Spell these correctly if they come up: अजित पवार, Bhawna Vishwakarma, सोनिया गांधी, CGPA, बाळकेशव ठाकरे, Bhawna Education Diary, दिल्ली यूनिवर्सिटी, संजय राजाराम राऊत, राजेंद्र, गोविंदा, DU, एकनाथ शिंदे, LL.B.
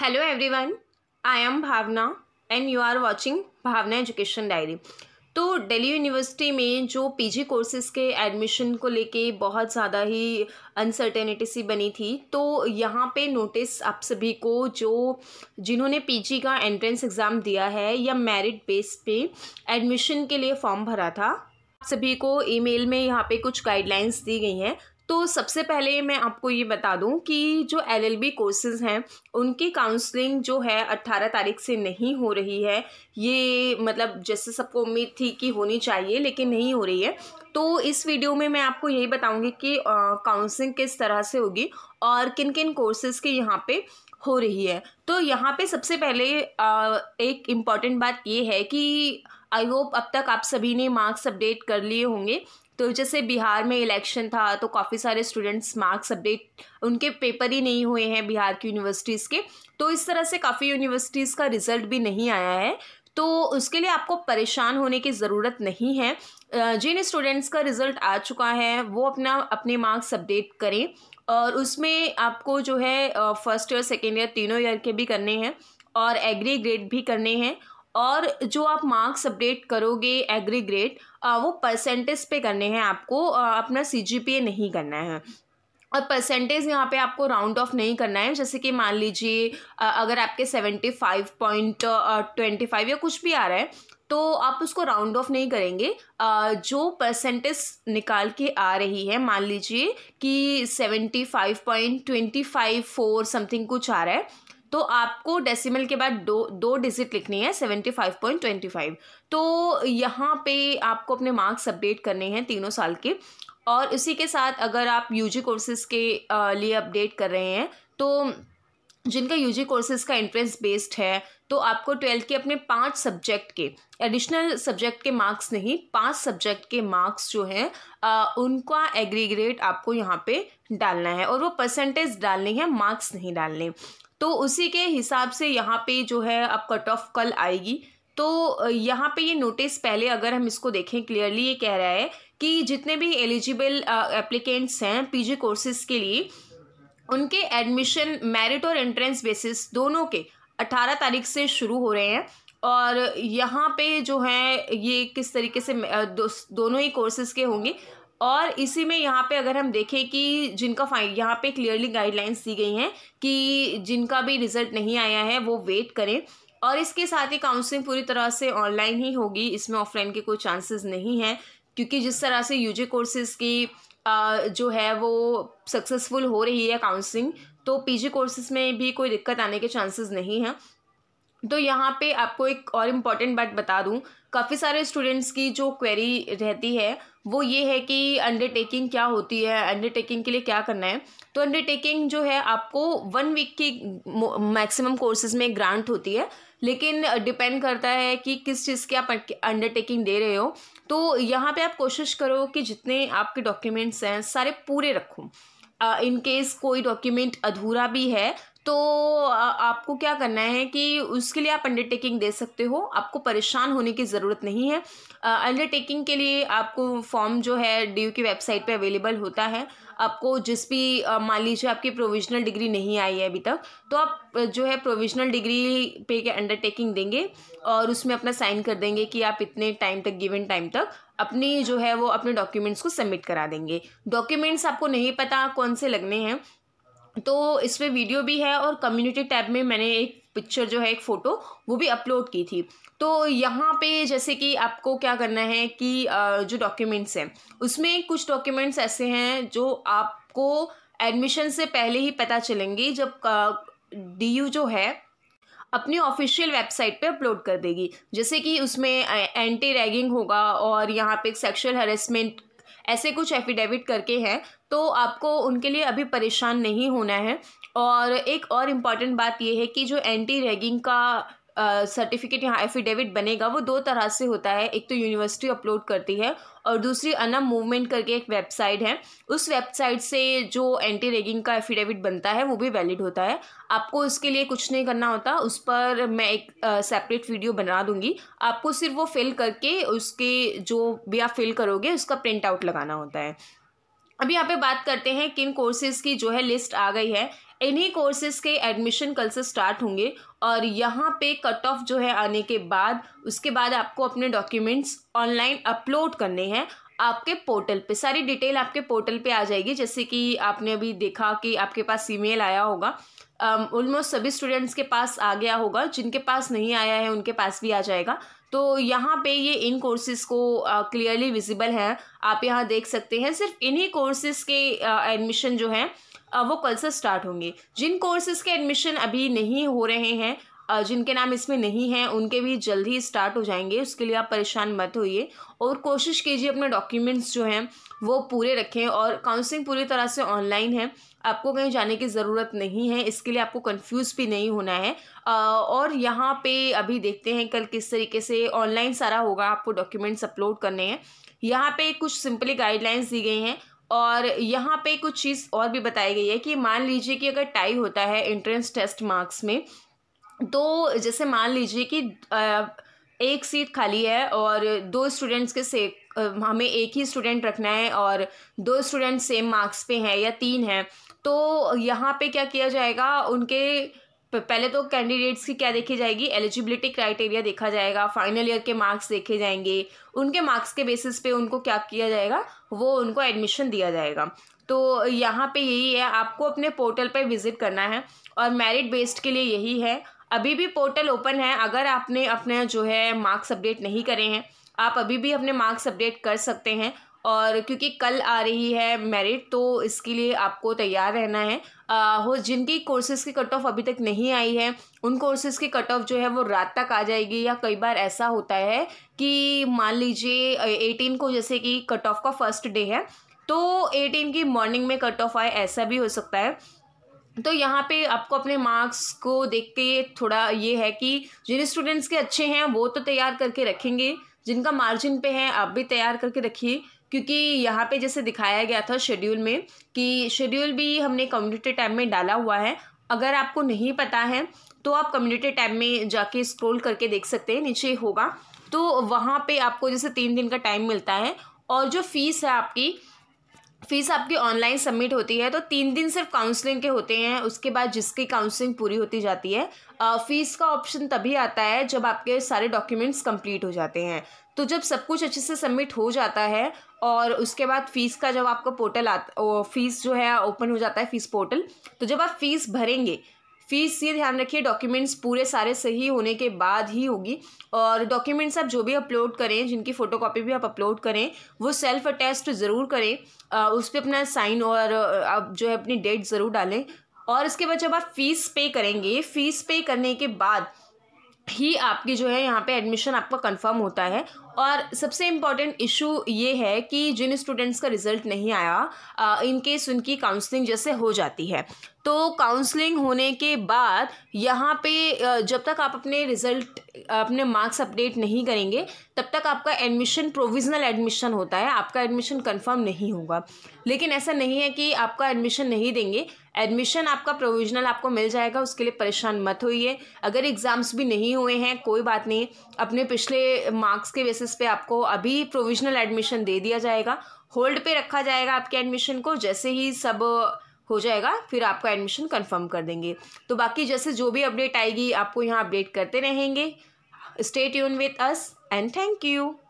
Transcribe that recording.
Hello everyone, I am Bhavna and you are watching Bhavna education diary. तो दिल्ली यूनिवर्सिटी में जो PG courses के admission को लेके बहुत ज़्यादा ही अनसर्टेनिटी सी बनी थी, तो यहाँ पे नोटिस आप सभी को जिन्होंने पीजी का एंट्रेंस एग्ज़ाम दिया है या मेरिट बेस पे एडमिशन के लिए फॉर्म भरा था, आप सभी को ईमेल में यहाँ पे कुछ गाइडलाइंस दी गई हैं। तो सबसे पहले मैं आपको ये बता दूं कि जो LL.B कोर्सेज़ हैं उनकी काउंसलिंग जो है 18 तारीख से नहीं हो रही है। ये मतलब जैसे सबको उम्मीद थी कि होनी चाहिए लेकिन नहीं हो रही है। तो इस वीडियो में मैं आपको यही बताऊंगी कि काउंसलिंग किस तरह से होगी और किन किन कोर्सेज़ के यहाँ पे हो रही है। तो यहाँ पे सबसे पहले एक इम्पॉर्टेंट बात ये है कि आई होप अब तक आप सभी ने मार्क्स अपडेट कर लिए होंगे। तो जैसे बिहार में इलेक्शन था तो काफ़ी सारे स्टूडेंट्स मार्क्स अपडेट, उनके पेपर ही नहीं हुए हैं बिहार की यूनिवर्सिटीज़ के। तो इस तरह से काफ़ी यूनिवर्सिटीज़ का रिज़ल्ट भी नहीं आया है, तो उसके लिए आपको परेशान होने की ज़रूरत नहीं है। जिन स्टूडेंट्स का रिज़ल्ट आ चुका है वो अपने मार्क्स अपडेट करें, और उसमें आपको जो है फर्स्ट ईयर, सेकेंड ईयर, तीनों ईयर के भी करने हैं और एग्री ग्रेड भी करने हैं। और जो आप मार्क्स अपडेट करोगे एग्री ग्रेड, वो परसेंटेज पे करने हैं आपको, अपना CGPA नहीं करना है। और परसेंटेज यहाँ पे आपको राउंड ऑफ नहीं करना है। जैसे कि मान लीजिए अगर आपके 75.25 या कुछ भी आ रहा है तो आप उसको राउंड ऑफ नहीं करेंगे। जो परसेंटेज निकाल के आ रही है, मान लीजिए कि 75.254 समथिंग कुछ आ रहा है, तो आपको डेसिमल के बाद दो डिजिट लिखनी है, 75.25। तो यहाँ पे आपको अपने मार्क्स अपडेट करने हैं तीनों साल के। और इसी के साथ अगर आप UG कोर्सेज के लिए अपडेट कर रहे हैं, तो जिनका UG कोर्सेज का एंट्रेंस बेस्ड है तो आपको 12th के अपने 5 सब्जेक्ट के एडिशनल सब्जेक्ट के मार्क्स नहीं, 5 सब्जेक्ट के मार्क्स जो हैं उनका एग्री ग्रेड आपको यहाँ पे डालना है, और वो परसेंटेज डालनी है, मार्क्स नहीं डालने। तो उसी के हिसाब से यहाँ पे जो है आप कट ऑफ कल आएगी। तो यहाँ पे ये नोटिस पहले अगर हम इसको देखें क्लियरली, ये कह रहा है कि जितने भी एलिजिबल एप्लीकेंट्स हैं पीजी कोर्सेज के लिए, उनके एडमिशन मेरिट और एंट्रेंस बेसिस दोनों के 18 तारीख से शुरू हो रहे हैं। और यहाँ पे जो है ये किस तरीके से दोनों ही कोर्सेज के होंगे। और इसी में यहाँ पे अगर हम देखें कि जिनका यहाँ पे क्लियरली गाइडलाइंस दी गई हैं कि जिनका भी रिज़ल्ट नहीं आया है वो वेट करें। और इसके साथ ही काउंसलिंग पूरी तरह से ऑनलाइन ही होगी, इसमें ऑफलाइन के कोई चांसेस नहीं हैं, क्योंकि जिस तरह से UG कोर्सेज़ की जो है वो सक्सेसफुल हो रही है काउंसलिंग, तो PG कोर्सेज़ में भी कोई दिक्कत आने के चांसेस नहीं हैं। तो यहाँ पे आपको एक और इम्पॉर्टेंट बात बता दूँ, काफ़ी सारे स्टूडेंट्स की जो क्वेरी रहती है वो ये है कि अंडरटेकिंग क्या होती है, अंडरटेकिंग के लिए क्या करना है। तो अंडरटेकिंग जो है आपको 1 वीक की मैक्सिमम कोर्सेज में ग्रांट होती है, लेकिन डिपेंड करता है कि किस चीज़ की आप अंडरटेकिंग दे रहे हो। तो यहाँ पे आप कोशिश करो कि जितने आपके डॉक्यूमेंट्स हैं सारे पूरे रखो। इन केस कोई डॉक्यूमेंट अधूरा भी है तो आपको क्या करना है कि उसके लिए आप अंडरटेकिंग दे सकते हो, आपको परेशान होने की ज़रूरत नहीं है। अंडरटेकिंग के लिए आपको फॉर्म जो है DU की वेबसाइट पे अवेलेबल होता है। आपको जिस भी मान लीजिए आपकी प्रोविजनल डिग्री नहीं आई है अभी तक, तो आप जो है प्रोविजनल डिग्री पे अंडरटेकिंग देंगे और उसमें अपना साइन कर देंगे कि आप इतने टाइम तक, गिवन टाइम तक अपनी जो है वो अपने डॉक्यूमेंट्स को सबमिट करा देंगे। डॉक्यूमेंट्स आपको नहीं पता कौन से लगने हैं, तो इस पर वीडियो भी है, और कम्युनिटी टैब में मैंने एक पिक्चर जो है, एक फ़ोटो वो भी अपलोड की थी। तो यहाँ पे जैसे कि आपको क्या करना है कि जो डॉक्यूमेंट्स हैं उसमें कुछ डॉक्यूमेंट्स ऐसे हैं जो आपको एडमिशन से पहले ही पता चलेंगे, जब DU जो है अपनी ऑफिशियल वेबसाइट पे अपलोड कर देगी। जैसे कि उसमें एंटी रैगिंग होगा, और यहाँ पे सेक्सुअल हरेसमेंट, ऐसे कुछ एफिडेविट करके हैं, तो आपको उनके लिए अभी परेशान नहीं होना है। और एक और इम्पॉर्टेंट बात यह है कि जो एंटी रैगिंग का सर्टिफिकेट यहाँ एफिडेविट बनेगा वो 2 तरह से होता है। एक तो यूनिवर्सिटी अपलोड करती है, और दूसरी अनम मूवमेंट करके एक वेबसाइट है, उस वेबसाइट से जो एंटी रैगिंग का एफिडेविट बनता है वो भी वैलिड होता है। आपको उसके लिए कुछ नहीं करना होता, उस पर मैं एक सेपरेट वीडियो बना दूंगी। आपको सिर्फ वो फिल करके, उसके जो भी आप फिल करोगे उसका प्रिंट आउट लगाना होता है। अब यहाँ पे बात करते हैं किन कोर्सेज़ की जो है लिस्ट आ गई है। इन्हीं कोर्सेज़ के एडमिशन कल से स्टार्ट होंगे और यहाँ पे कट ऑफ जो है आने के बाद उसके बाद आपको अपने डॉक्यूमेंट्स ऑनलाइन अपलोड करने हैं आपके पोर्टल पे। सारी डिटेल आपके पोर्टल पे आ जाएगी। जैसे कि आपने अभी देखा कि आपके पास ईमेल आया होगा, ऑलमोस्ट सभी स्टूडेंट्स के पास आ गया होगा, जिनके पास नहीं आया है उनके पास भी आ जाएगा। तो यहाँ पे ये इन कोर्सेज़ को क्लियरली विजिबल है, आप यहाँ देख सकते हैं। सिर्फ इन्हीं कोर्सेज़ के एडमिशन जो हैं वो कल से स्टार्ट होंगे। जिन कोर्सेज़ के एडमिशन अभी नहीं हो रहे हैं, जिनके नाम इसमें नहीं हैं, उनके भी जल्द ही स्टार्ट हो जाएंगे। उसके लिए आप परेशान मत होइए और कोशिश कीजिए अपने डॉक्यूमेंट्स जो हैं वो पूरे रखें। और काउंसलिंग पूरी तरह से ऑनलाइन है, आपको कहीं जाने की ज़रूरत नहीं है, इसके लिए आपको कंफ्यूज भी नहीं होना है। और यहाँ पे अभी देखते हैं कल किस तरीके से ऑनलाइन सारा होगा। आपको डॉक्यूमेंट्स अपलोड करने हैं, यहाँ पे कुछ सिंपली गाइडलाइंस दी गई हैं और यहाँ पे कुछ चीज़ और भी बताई गई है कि मान लीजिए कि अगर टाई होता है एंट्रेंस टेस्ट मार्क्स में, तो जैसे मान लीजिए कि एक सीट खाली है और दो स्टूडेंट्स के से हमें एक ही स्टूडेंट रखना है और दो स्टूडेंट सेम मार्क्स पे हैं या तीन हैं, तो यहाँ पे क्या किया जाएगा, उनके पहले तो कैंडिडेट्स की क्या देखी जाएगी, एलिजिबिलिटी क्राइटेरिया देखा जाएगा, फाइनल ईयर के मार्क्स देखे जाएंगे, उनके मार्क्स के बेसिस पे उनको क्या किया जाएगा, वो उनको एडमिशन दिया जाएगा। तो यहाँ पे यही है, आपको अपने पोर्टल पे विजिट करना है और मेरिट बेस्ड के लिए यही है। अभी भी पोर्टल ओपन है, अगर आपने अपने जो है मार्क्स अपडेट नहीं करे हैं, आप अभी भी अपने मार्क्स अपडेट कर सकते हैं। और क्योंकि कल आ रही है मेरिट, तो इसके लिए आपको तैयार रहना है। हो जिनकी कोर्सेज़ की कट ऑफ अभी तक नहीं आई है, उन कोर्सेज़ की कट ऑफ जो है वो रात तक आ जाएगी। या कई बार ऐसा होता है कि मान लीजिए 18 को जैसे कि कट ऑफ का फर्स्ट डे है, तो 18 की मॉर्निंग में कट ऑफ आए, ऐसा भी हो सकता है। तो यहाँ पे आपको अपने मार्क्स को देख के थोड़ा ये है कि जिन स्टूडेंट्स के अच्छे हैं वो तो तैयार करके रखेंगे, जिनका मार्जिन पे है आप भी तैयार करके रखिए। क्योंकि यहाँ पे जैसे दिखाया गया था शेड्यूल में कि शेड्यूल भी हमने कम्युनिटी टैब में डाला हुआ है, अगर आपको नहीं पता है तो आप कम्युनिटी टैब में जाके स्क्रॉल करके देख सकते हैं, नीचे होगा। तो वहाँ पर आपको जैसे 3 दिन का टाइम मिलता है और जो फीस है आपकी, फ़ीस आपकी ऑनलाइन सबमिट होती है। तो 3 दिन सिर्फ काउंसलिंग के होते हैं, उसके बाद जिसकी काउंसलिंग पूरी होती जाती है। फ़ीस का ऑप्शन तभी आता है जब आपके सारे डॉक्यूमेंट्स कंप्लीट हो जाते हैं। तो जब सब कुछ अच्छे से सबमिट हो जाता है और उसके बाद फ़ीस का जब आपका पोर्टल आता, फ़ीस जो है ओपन हो जाता है, फ़ीस पोर्टल। तो जब आप फ़ीस भरेंगे, फ़ीस ये ध्यान रखिए डॉक्यूमेंट्स पूरे सारे सही होने के बाद ही होगी। और डॉक्यूमेंट्स आप जो भी अपलोड करें, जिनकी फ़ोटोकॉपी भी आप अपलोड करें, वो सेल्फ अटेस्ट ज़रूर करें, उस पर अपना साइन और आप जो है अपनी डेट ज़रूर डालें। और इसके बाद जब आप फ़ीस पे करेंगे, फ़ीस पे करने के बाद ही आपकी जो है यहाँ पे एडमिशन आपका कंफर्म होता है। और सबसे इम्पॉर्टेंट इशू ये है कि जिन स्टूडेंट्स का रिज़ल्ट नहीं आया, इन केस उनकी काउंसलिंग जैसे हो जाती है, तो काउंसलिंग होने के बाद यहाँ पे जब तक आप अपने रिज़ल्ट, अपने मार्क्स अपडेट नहीं करेंगे, तब तक आपका एडमिशन प्रोविजनल एडमिशन होता है, आपका एडमिशन कंफर्म नहीं होगा। लेकिन ऐसा नहीं है कि आपका एडमिशन नहीं देंगे, एडमिशन आपका प्रोविजनल आपको मिल जाएगा, उसके लिए परेशान मत होइए। अगर एग्ज़ाम्स भी नहीं हुए हैं कोई बात नहीं, अपने पिछले मार्क्स के बेसिस पे आपको अभी प्रोविजनल एडमिशन दे दिया जाएगा, होल्ड पे रखा जाएगा आपके एडमिशन को। जैसे ही सब हो जाएगा फिर आपका एडमिशन कंफर्म कर देंगे। तो बाकी जैसे जो भी अपडेट आएगी आपको यहाँ अपडेट करते रहेंगे। Stay tune with us and thank you.